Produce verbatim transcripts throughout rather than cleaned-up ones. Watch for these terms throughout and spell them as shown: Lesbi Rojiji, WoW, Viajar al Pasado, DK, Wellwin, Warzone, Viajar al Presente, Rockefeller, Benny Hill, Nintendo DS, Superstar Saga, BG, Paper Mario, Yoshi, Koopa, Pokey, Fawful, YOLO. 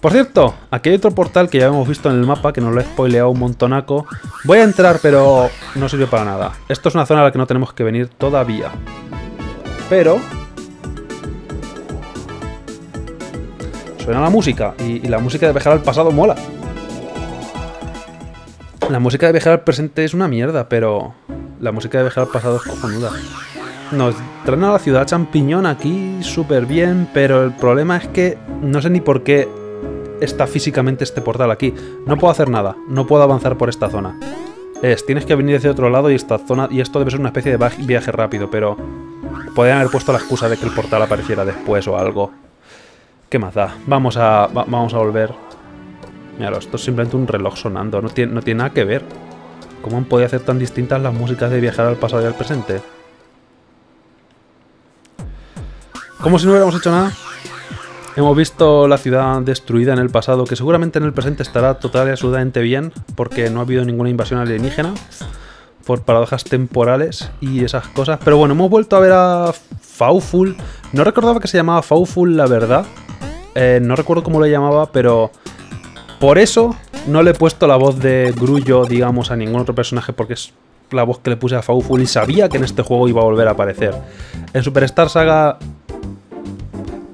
Por cierto, aquí hay otro portal que ya hemos visto en el mapa, que nos lo he spoileado un montonaco. Voy a entrar, pero no sirve para nada. Esto es una zona a la que no tenemos que venir todavía. Pero... suena la música, y, y la música de Viajar al Pasado mola. La música de Viajar al Presente es una mierda, pero... la música de Viajar al Pasado es cojonuda. Nos traen a la ciudad champiñón aquí, súper bien, pero el problema es que no sé ni por qué está físicamente este portal aquí. No puedo hacer nada, no puedo avanzar por esta zona. Es, tienes que venir hacia otro lado y esta zona, y esto debe ser una especie de viaje rápido, pero podrían haber puesto la excusa de que el portal apareciera después o algo. ¿Qué más da? Vamos a, va, vamos a volver. Míralo, esto es simplemente un reloj sonando, no tiene, no tiene nada que ver. ¿Cómo han podido hacer tan distintas las músicas de Viajar al Pasado y al Presente? Como si no hubiéramos hecho nada. Hemos visto la ciudad destruida en el pasado, que seguramente en el presente estará total y absolutamente bien, porque no ha habido ninguna invasión alienígena, por paradojas temporales y esas cosas. Pero bueno, hemos vuelto a ver a Fawful. No recordaba que se llamaba Fawful, la verdad. Eh, no recuerdo cómo lo llamaba, pero por eso no le he puesto la voz de Grullo, digamos, a ningún otro personaje, porque es la voz que le puse a Fawful y sabía que en este juego iba a volver a aparecer. En Superstar Saga...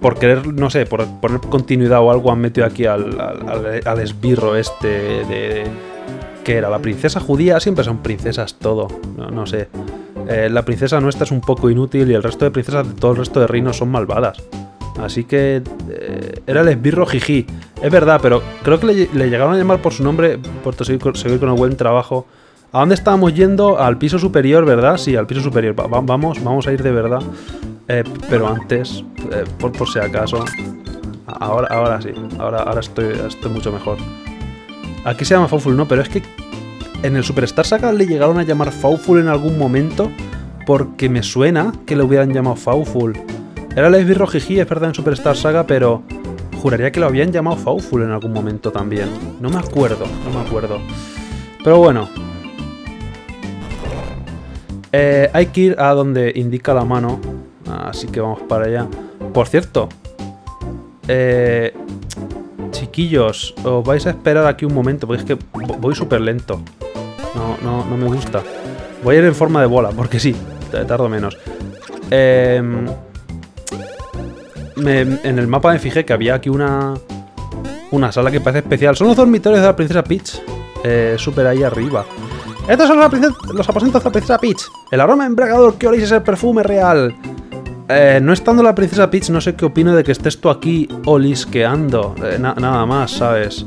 por querer, no sé, por poner continuidad o algo, han metido aquí al, al, al esbirro este de, de... ¿qué era? ¿La princesa judía? Siempre son princesas todo, no, no sé. Eh, la princesa nuestra es un poco inútil y el resto de princesas de todo el resto de reinos son malvadas. Así que... Eh, era el Lesbi Rojiji. Es verdad, pero creo que le, le llegaron a llamar por su nombre, por seguir, seguir con el buen trabajo. ¿A dónde estábamos yendo? Al piso superior, ¿verdad? Sí, al piso superior. Va, va, vamos, vamos a ir de verdad. Eh, pero antes, eh, por, por si acaso, ahora, ahora sí, ahora, ahora estoy, estoy mucho mejor. Aquí se llama Fawful, no, pero es que en el Superstar Saga le llegaron a llamar Fawful en algún momento, porque me suena que le hubieran llamado Fawful. Era Lesbi Rojiji, es verdad, en Superstar Saga, pero juraría que lo habían llamado Fawful en algún momento también. No me acuerdo, no me acuerdo. Pero bueno. Eh, hay que ir a donde indica la mano. Así que vamos para allá. Por cierto, eh, chiquillos, os vais a esperar aquí un momento, porque es que voy súper lento. No, no, no me gusta. Voy a ir en forma de bola, porque sí, tardo menos. Eh, me, en el mapa me fijé que había aquí una, una sala que parece especial. Son los dormitorios de la princesa Peach. Eh, súper ahí arriba. Estos son los aposentos de la princesa Peach. El aroma embriagador que oléis es el perfume real. Eh, no estando la princesa Peach, no sé qué opino de que estés tú aquí olisqueando. Eh, na nada más, ¿sabes?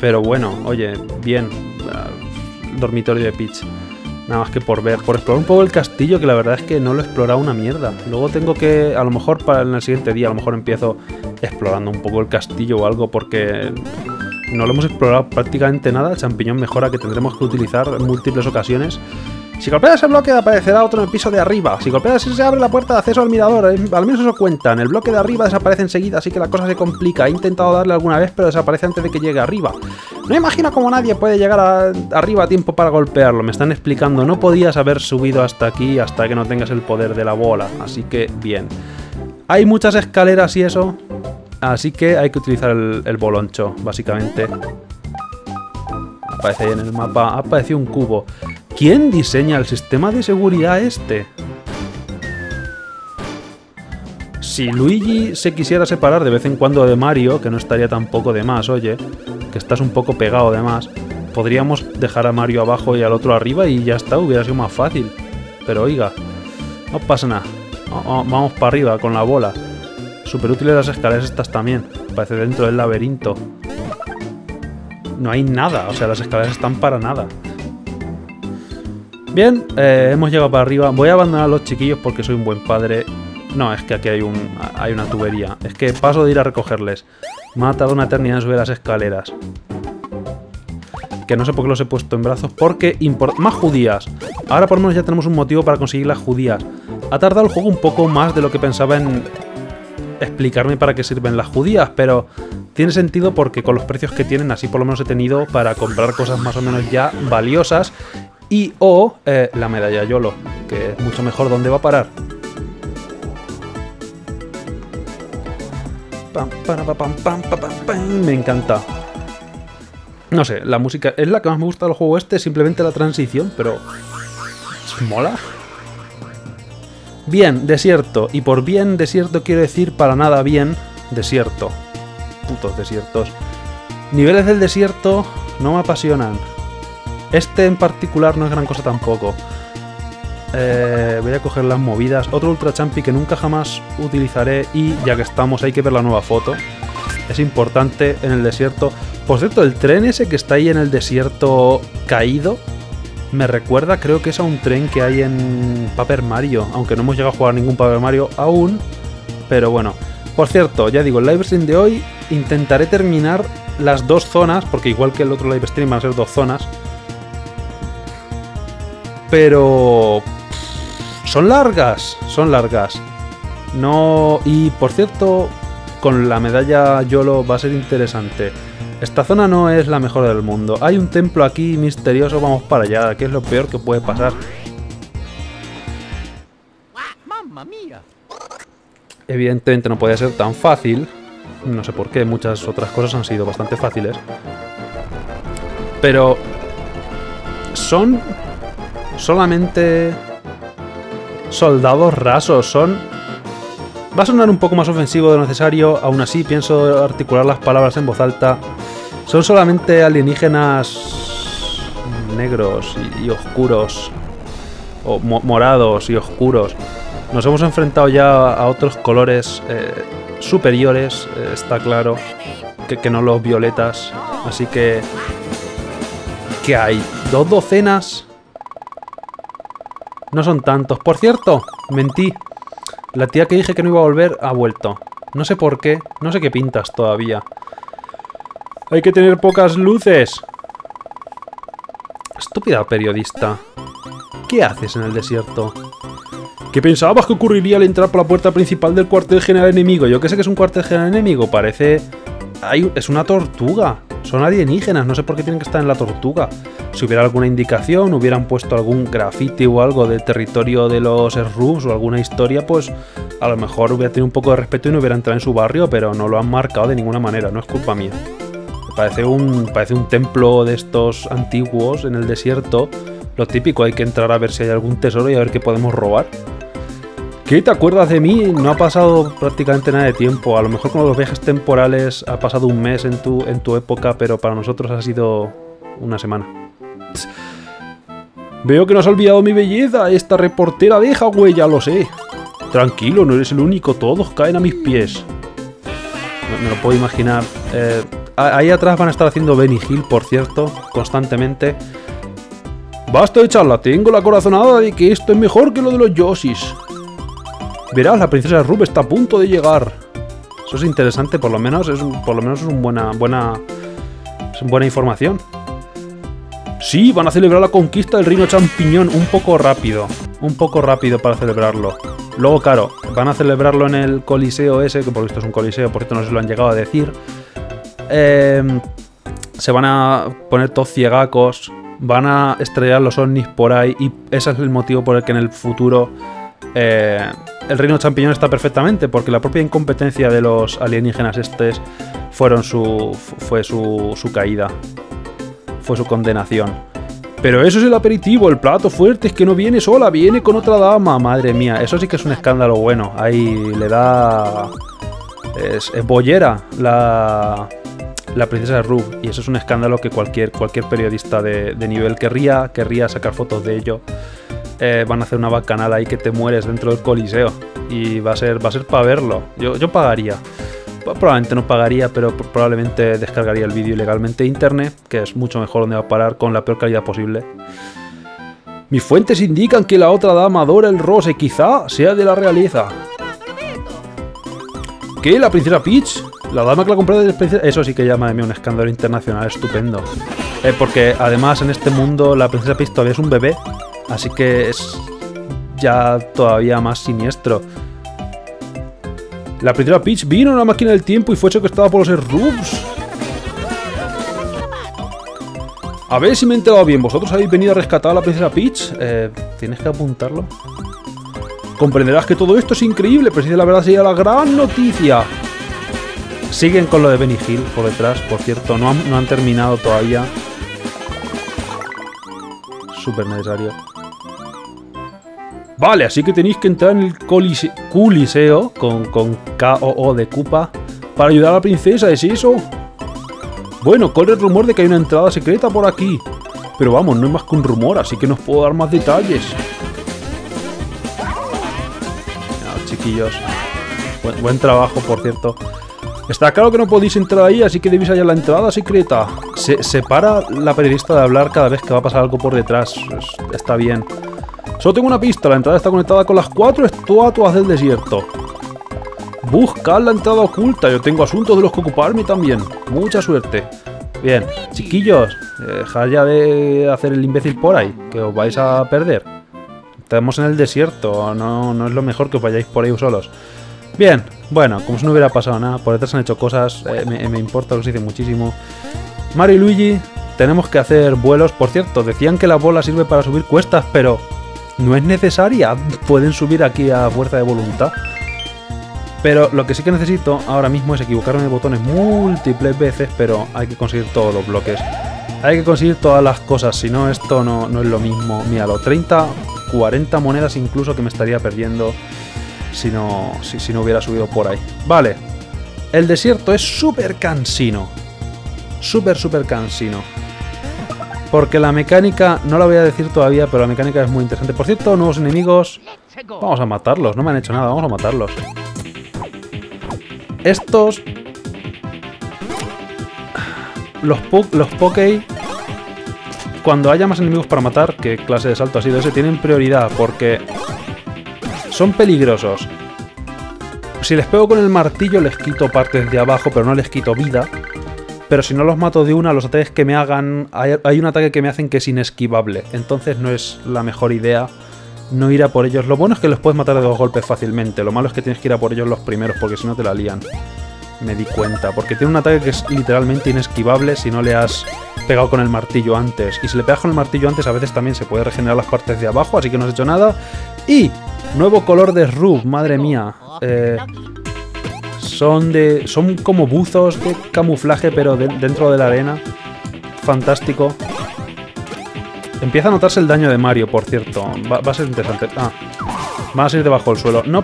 Pero bueno, oye, bien. Uh, dormitorio de Peach. Nada más que por ver, por explorar un poco el castillo, que la verdad es que no lo he explorado una mierda. Luego tengo que, a lo mejor para en el siguiente día, a lo mejor empiezo explorando un poco el castillo o algo, porque no lo hemos explorado prácticamente nada. El champiñón mejora, que tendremos que utilizar en múltiples ocasiones. Si golpeas ese bloque aparecerá otro en el piso de arriba. Si golpeas ese se abre la puerta de acceso al mirador. Al menos eso cuentan. El bloque de arriba desaparece enseguida, así que la cosa se complica. He intentado darle alguna vez, pero desaparece antes de que llegue arriba. No imagino cómo nadie puede llegar a, arriba a tiempo para golpearlo. Me están explicando. No podías haber subido hasta aquí hasta que no tengas el poder de la bola. Así que bien. Hay muchas escaleras y eso, así que hay que utilizar el, el boloncho, básicamente. Aparece ahí en el mapa. Ha aparecido un cubo. ¿Quién diseña el sistema de seguridad este? Si Luigi se quisiera separar de vez en cuando de Mario, que no estaría tampoco de más, oye, que estás un poco pegado de más, podríamos dejar a Mario abajo y al otro arriba y ya está, hubiera sido más fácil. Pero oiga, no pasa nada. Vamos para arriba con la bola. Súper útiles las escaleras estas también. Parece dentro del laberinto. No hay nada, o sea, las escaleras están para nada. Bien, eh, hemos llegado para arriba. Voy a abandonar a los chiquillos porque soy un buen padre. No, es que aquí hay, un, hay una tubería. Es que paso de ir a recogerles. Me ha tardado una eternidad en subir las escaleras. Que no sé por qué los he puesto en brazos. Porque... más judías. Ahora por lo menos ya tenemos un motivo para conseguir las judías. Ha tardado el juego un poco más de lo que pensaba en explicarme para qué sirven las judías, pero tiene sentido porque con los precios que tienen, así por lo menos he tenido para comprar cosas más o menos ya valiosas. Y o eh, la medalla YOLO, que es mucho mejor. ¿Dónde va a parar? Pam, pam, pam, pam, pam, pam. Me encanta. No sé, la música es la que más me gusta del juego este, simplemente la transición, pero... ¿mola? Bien, desierto. Y por bien desierto quiero decir para nada bien desierto. Putos desiertos. Niveles del desierto no me apasionan. Este en particular no es gran cosa tampoco. Eh, voy a coger las movidas. Otro Ultra Champi que nunca jamás utilizaré. Y ya que estamos, hay que ver la nueva foto. Es importante en el desierto. Por cierto, el tren ese que está ahí en el desierto caído me recuerda, creo que es a un tren que hay en Paper Mario. Aunque no hemos llegado a jugar ningún Paper Mario aún. Pero bueno. Por cierto, ya digo, el livestream de hoy intentaré terminar las dos zonas. Porque igual que el otro livestream van a ser dos zonas. Pero... son largas, son largas. No... Y por cierto, con la medalla YOLO va a ser interesante. Esta zona no es la mejor del mundo. Hay un templo aquí misterioso, vamos para allá, que es lo peor que puede pasar. Evidentemente no podía ser tan fácil. No sé por qué, muchas otras cosas han sido bastante fáciles. Pero... son... solamente... soldados rasos, son... Va a sonar un poco más ofensivo de lo necesario, aún así pienso articular las palabras en voz alta. Son solamente alienígenas negros y, y oscuros, o mo morados y oscuros. Nos hemos enfrentado ya a otros colores eh, superiores, eh, está claro, que, que no los violetas. Así que... ¿qué hay? ¿Dos docenas? No son tantos. Por cierto, mentí. La tía que dije que no iba a volver ha vuelto. No sé por qué. No sé qué pintas todavía. Hay que tener pocas luces. Estúpida periodista. ¿Qué haces en el desierto? ¿Qué pensabas que ocurriría al entrar por la puerta principal del cuartel general enemigo? Yo que sé que es un cuartel general enemigo. Parece... Ay, es una tortuga. Son alienígenas, no sé por qué tienen que estar en la tortuga. Si hubiera alguna indicación, hubieran puesto algún graffiti o algo del territorio de los Shrubs o alguna historia, pues a lo mejor hubiera tenido un poco de respeto y no hubiera entrado en su barrio, pero no lo han marcado de ninguna manera, no es culpa mía. Me parece un, parece un templo de estos antiguos en el desierto. Lo típico, hay que entrar a ver si hay algún tesoro y a ver qué podemos robar. ¿Qué te acuerdas de mí? No ha pasado prácticamente nada de tiempo. A lo mejor con los viajes temporales ha pasado un mes en tu, en tu época, pero para nosotros ha sido una semana. Pss. Veo que no has olvidado mi belleza. Esta reportera deja huella, lo sé. Tranquilo, no eres el único. Todos caen a mis pies. Me, me lo puedo imaginar. Eh, ahí atrás van a estar haciendo Benny Hill, por cierto, constantemente. Basta de charla. Tengo la corazonada de que esto es mejor que lo de los Yoshis. Verás, la princesa Rube está a punto de llegar. Eso es interesante, por lo menos es, por lo menos es un buena, buena, es buena información. Sí, van a celebrar la conquista del reino champiñón. Un poco rápido, un poco rápido para celebrarlo. Luego, claro, van a celebrarlo en el coliseo ese, que por visto es un coliseo, por esto no se lo han llegado a decir. Eh, se van a poner todos ciegacos, van a estrellar los ovnis por ahí, y ese es el motivo por el que en el futuro... Eh, el reino champiñón está perfectamente, porque la propia incompetencia de los alienígenas estes fueron su, fue su, su caída, fue su condenación. Pero eso es el aperitivo, el plato fuerte es que no viene sola, viene con otra dama. Madre mía, eso sí que es un escándalo bueno. Ahí le da... es, es bollera la, la princesa Rube, y eso es un escándalo que cualquier, cualquier periodista de, de nivel querría, querría sacar fotos de ello. Eh, van a hacer una bacanal ahí que te mueres dentro del coliseo. Y va a ser, va a ser para verlo. Yo, yo pagaría. Probablemente no pagaría, pero probablemente descargaría el vídeo ilegalmente de internet, que es mucho mejor, donde va a parar con la peor calidad posible. Mis fuentes indican que la otra dama adora el rosa y quizá sea de la realeza. ¿Qué? ¿La princesa Peach? La dama que la compró de princesa... Eso sí que ya, madre mía, un escándalo internacional estupendo. Eh, porque además en este mundo la princesa Peach todavía es un bebé. Así que es ya todavía más siniestro. La primera Peach vino a una máquina del tiempo y fue secuestrada por los Shrubs. A ver si me he enterado bien. ¿Vosotros habéis venido a rescatar a la princesa Peach? Eh, Tienes que apuntarlo. Comprenderás que todo esto es increíble, pero si de la verdad sería la gran noticia. Siguen con lo de Benny Hill por detrás, por cierto, no han, no han terminado todavía. Súper necesario. Vale, así que tenéis que entrar en el coliseo, coliseo con, con K O O de Koopa para ayudar a la princesa, ¿es eso? Bueno, corre el rumor de que hay una entrada secreta por aquí. Pero vamos, no es más que un rumor, así que no os puedo dar más detalles. No, chiquillos. Buen, buen trabajo, por cierto. Está claro que no podéis entrar ahí, así que debéis hallar la entrada secreta. Se, se para la periodista de hablar cada vez que va a pasar algo por detrás. Es, está bien. Solo tengo una pista, la entrada está conectada con las cuatro estatuas del desierto. Buscad la entrada oculta, yo tengo asuntos de los que ocuparme también. Mucha suerte. Bien, chiquillos, dejad ya de hacer el imbécil por ahí, que os vais a perder. Estamos en el desierto, no, no es lo mejor que os vayáis por ahí solos. Bien, bueno, como si no hubiera pasado nada, por detrás han hecho cosas, eh, me, me importa lo que se dice muchísimo. Mario y Luigi, tenemos que hacer vuelos, por cierto, decían que la bola sirve para subir cuestas, pero... no es necesaria, pueden subir aquí a fuerza de voluntad. Pero lo que sí que necesito ahora mismo es equivocarme de botones múltiples veces, pero hay que conseguir todos los bloques. Hay que conseguir todas las cosas, si no esto no, no es lo mismo. Míralo, treinta, cuarenta monedas incluso que me estaría perdiendo si no, si, si no hubiera subido por ahí. Vale, el desierto es súper cansino. Súper, súper cansino. Porque la mecánica, no la voy a decir todavía, pero la mecánica es muy interesante. Por cierto, nuevos enemigos... vamos a matarlos, no me han hecho nada, vamos a matarlos. Estos... Los, po los Pokey... cuando haya más enemigos para matar, que clase de salto ha sido ese, tienen prioridad porque... son peligrosos. Si les pego con el martillo les quito partes de abajo, pero no les quito vida. Pero si no los mato de una, los ataques que me hagan... hay un ataque que me hacen que es inesquivable. Entonces no es la mejor idea no ir a por ellos. Lo bueno es que los puedes matar de dos golpes fácilmente. Lo malo es que tienes que ir a por ellos los primeros, porque si no te la lían. Me di cuenta. Porque tiene un ataque que es literalmente inesquivable si no le has pegado con el martillo antes. Y si le pegas con el martillo antes, a veces también se puede regenerar las partes de abajo. Así que no has hecho nada. Y... nuevo color de Rub, madre mía. Eh... Son, de, son como buzos de camuflaje, pero de, dentro de la arena. Fantástico. Empieza a notarse el daño de Mario, por cierto. Va, va a ser interesante. Ah, van a salir debajo del suelo. No.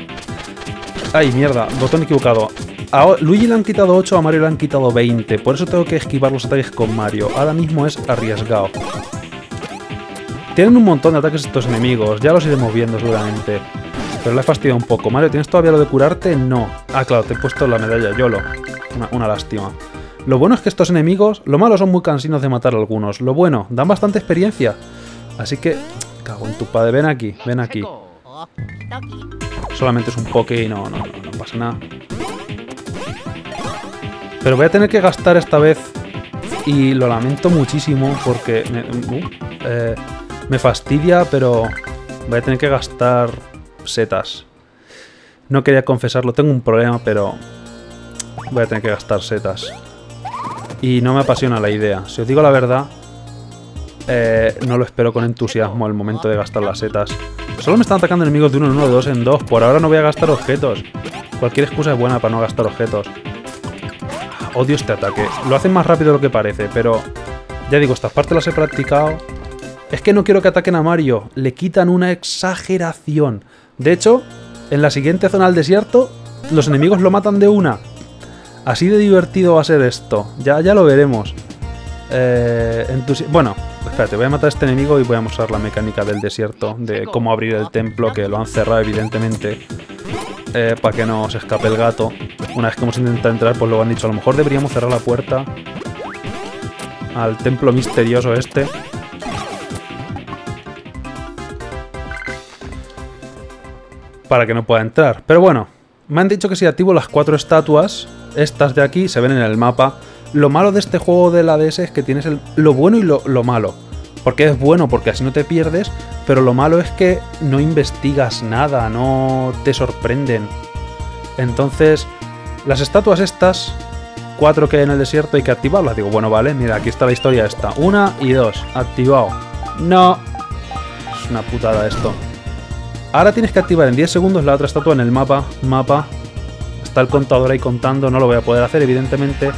Ay, mierda. Botón equivocado. A Luigi le han quitado ocho, a Mario le han quitado veinte. Por eso tengo que esquivar los ataques con Mario. Ahora mismo es arriesgado. Tienen un montón de ataques estos enemigos. Ya los iremos viendo seguramente. Pero la he fastidiado un poco. Mario, ¿tienes todavía lo de curarte? No. Ah, claro, te he puesto la medalla YOLO. Una, una lástima. Lo bueno es que estos enemigos... lo malo son muy cansinos de matar a algunos. Lo bueno, dan bastante experiencia. Así que... cago en tu padre. Ven aquí, ven aquí. Solamente es un poke y no, no, no, no pasa nada. Pero voy a tener que gastar esta vez. Y lo lamento muchísimo porque... Me, uh, eh, me fastidia, pero... voy a tener que gastar... setas. No quería confesarlo, tengo un problema, pero voy a tener que gastar setas. Y no me apasiona la idea. Si os digo la verdad, eh, no lo espero con entusiasmo el momento de gastar las setas. Solo me están atacando enemigos de uno en uno, de dos en dos. Por ahora no voy a gastar objetos. Cualquier excusa es buena para no gastar objetos. Odio este ataque. Lo hacen más rápido de lo que parece, pero ya digo, estas partes las he practicado. Es que no quiero que ataquen a Mario. Le quitan una exageración. De hecho, en la siguiente zona del desierto, los enemigos lo matan de una. Así de divertido va a ser esto. Ya, ya lo veremos. Eh, bueno, espérate, voy a matar a este enemigo y voy a mostrar la mecánica del desierto, de cómo abrir el templo, que lo han cerrado evidentemente, eh, para que no se escape el gato. Una vez que hemos intentado entrar, pues lo han dicho, a lo mejor deberíamos cerrar la puerta al templo misterioso este. Para que no pueda entrar. Pero bueno, me han dicho que si activo las cuatro estatuas, estas de aquí, se ven en el mapa. Lo malo de este juego de la D S es que tienes el, lo bueno y lo, lo malo. Porque es bueno, porque así no te pierdes, pero lo malo es que no investigas nada, no te sorprenden. Entonces, las estatuas estas, cuatro que hay en el desierto, hay que activarlas. Digo, bueno, vale, mira, aquí está la historia esta. Una y dos, activado. No. Es una putada esto. Ahora tienes que activar en diez segundos la otra estatua en el mapa. Mapa. está el contador ahí contando, no lo voy a poder hacer, evidentemente.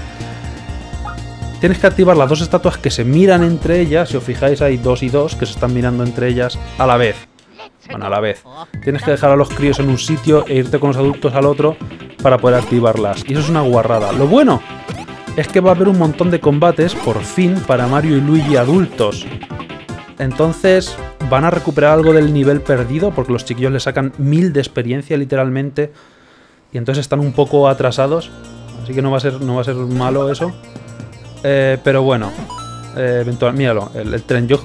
Tienes que activar las dos estatuas que se miran entre ellas. Si os fijáis, hay dos y dos que se están mirando entre ellas a la vez. Bueno, a la vez. Tienes que dejar a los críos en un sitio e irte con los adultos al otro para poder activarlas. Y eso es una guarrada. Lo bueno es que va a haber un montón de combates, por fin, para Mario y Luigi adultos. Entonces van a recuperar algo del nivel perdido, porque los chiquillos le sacan mil de experiencia, literalmente. Y entonces están un poco atrasados. Así que no va a ser, no va a ser malo eso. Eh, pero bueno, eh, eventual, míralo, el, el tren. Yo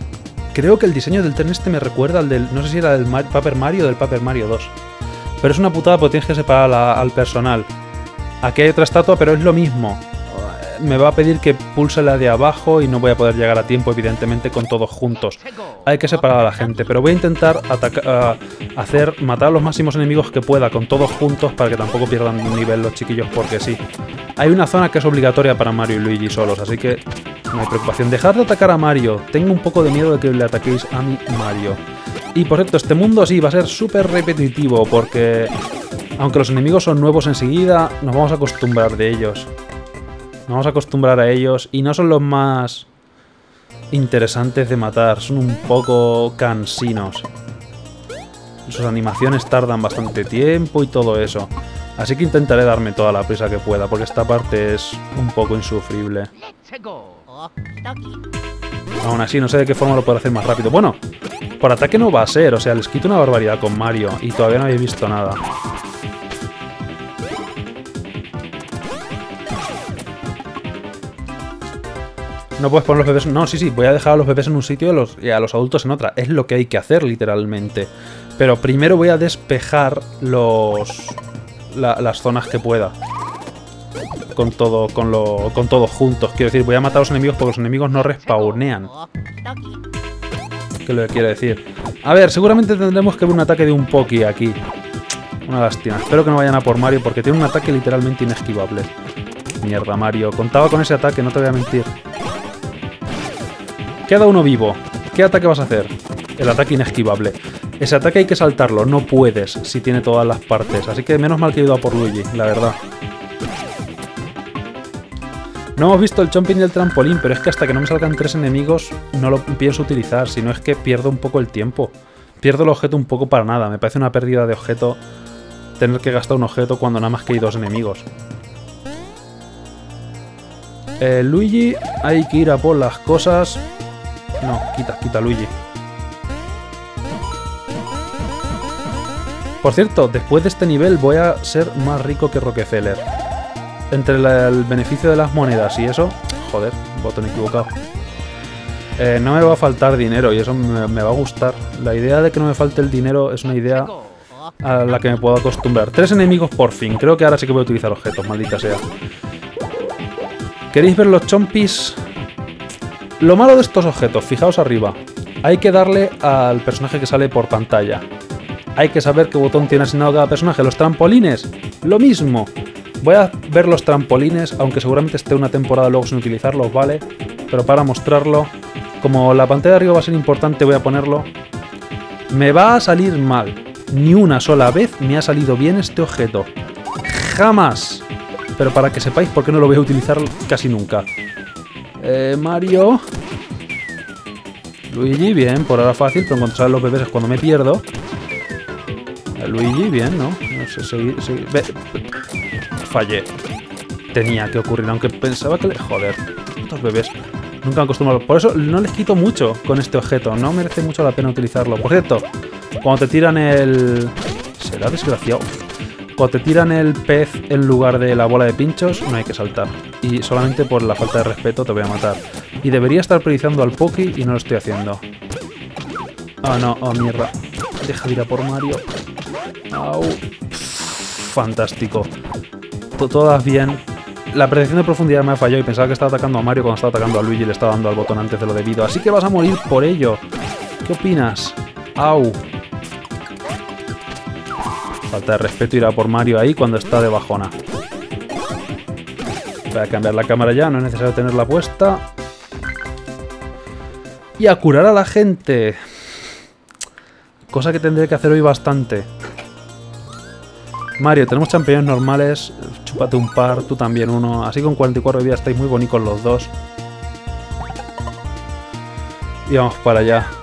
creo que el diseño del tren este me recuerda al del... No sé si era del Mar Paper Mario o del Paper Mario dos. Pero es una putada porque tienes que separar la, al personal. Aquí hay otra estatua, pero es lo mismo. Me va a pedir que pulse la de abajo y no voy a poder llegar a tiempo, evidentemente, con todos juntos. Hay que separar a la gente, pero voy a intentar atacar, uh, hacer matar a los máximos enemigos que pueda con todos juntos para que tampoco pierdan un nivel los chiquillos, porque sí. Hay una zona que es obligatoria para Mario y Luigi solos, así que no hay preocupación. Dejad de atacar a Mario. Tengo un poco de miedo de que le ataquéis a mi Mario. Y por cierto, este mundo sí va a ser súper repetitivo, porque aunque los enemigos son nuevos enseguida, nos vamos a acostumbrar de ellos. Nos vamos a acostumbrar a ellos y no son los más interesantes de matar, son un poco cansinos. Sus animaciones tardan bastante tiempo y todo eso. Así que intentaré darme toda la prisa que pueda, porque esta parte es un poco insufrible. Aún así, no sé de qué forma lo puedo hacer más rápido. Bueno, por ataque no va a ser, o sea, les quito una barbaridad con Mario y todavía no habéis visto nada. No puedes poner los bebés... No, sí, sí, voy a dejar a los bebés en un sitio y a, los, y a los adultos en otra. Es lo que hay que hacer, literalmente. Pero primero voy a despejar los... La, las zonas que pueda. Con todo... Con, lo, con todos juntos. Quiero decir, voy a matar a los enemigos porque los enemigos no respawnean. ¿Qué es lo que quiere decir? A ver, seguramente tendremos que ver un ataque de un Poki aquí. Una lástima. Espero que no vayan a por Mario porque tiene un ataque literalmente inesquivable. Mierda, Mario. Contaba con ese ataque, no te voy a mentir. Queda uno vivo. ¿Qué ataque vas a hacer? El ataque inesquivable. Ese ataque hay que saltarlo. No puedes si tiene todas las partes. Así que menos mal que he ido a por Luigi, la verdad. No hemos visto el chomping y el trampolín, pero es que hasta que no me salgan tres enemigos no lo pienso utilizar. Si no es que pierdo un poco el tiempo. Pierdo el objeto un poco para nada. Me parece una pérdida de objeto tener que gastar un objeto cuando nada más que hay dos enemigos. Eh, Luigi, hay que ir a por las cosas... No, quita, quita Luigi. Por cierto, después de este nivel voy a ser más rico que Rockefeller. Entre la, el beneficio de las monedas y eso... Joder, botón equivocado. Eh, no me va a faltar dinero y eso me, me va a gustar. La idea de que no me falte el dinero es una idea a la que me puedo acostumbrar. Tres enemigos por fin. Creo que ahora sí que voy a utilizar objetos, maldita sea. ¿Queréis ver los chompis? Lo malo de estos objetos, fijaos arriba, hay que darle al personaje que sale por pantalla. Hay que saber qué botón tiene asignado cada personaje. Los trampolines, lo mismo. Voy a ver los trampolines, aunque seguramente esté una temporada luego sin utilizarlos, ¿vale? Pero para mostrarlo, como la pantalla de arriba va a ser importante, voy a ponerlo. Me va a salir mal. Ni una sola vez me ha salido bien este objeto. ¡Jamás! Pero para que sepáis por qué no lo voy a utilizar casi nunca. Eh, Mario... Luigi, bien, por ahora fácil, pero encontrar a los bebés es cuando me pierdo. Eh, Luigi, bien, ¿no? No sé, seguir... seguir. Be... Fallé. Tenía que ocurrir, aunque pensaba que le... Joder, estos bebés nunca han acostumbrado. Por eso no les quito mucho con este objeto, no merece mucho la pena utilizarlo. Por cierto, cuando te tiran el... Será desgraciado. Cuando te tiran el pez en lugar de la bola de pinchos, no hay que saltar. Y solamente por la falta de respeto te voy a matar. Y debería estar priorizando al Poki y no lo estoy haciendo. Ah, oh, no, oh mierda. Deja de ir a por Mario. Au. Pff, fantástico. Todas bien. La predicción de profundidad me ha fallado y pensaba que estaba atacando a Mario cuando estaba atacando a Luigi y le estaba dando al botón antes de lo debido. Así que vas a morir por ello. ¿Qué opinas? Au. Falta de respeto irá por Mario ahí cuando está de bajona. Voy a cambiar la cámara ya, no es necesario tenerla puesta. Y a curar a la gente. Cosa que tendré que hacer hoy bastante. Mario, tenemos champiñones normales, chúpate un par, tú también uno. Así con cuarenta y cuatro de vida estáis muy bonitos los dos. Y vamos para allá.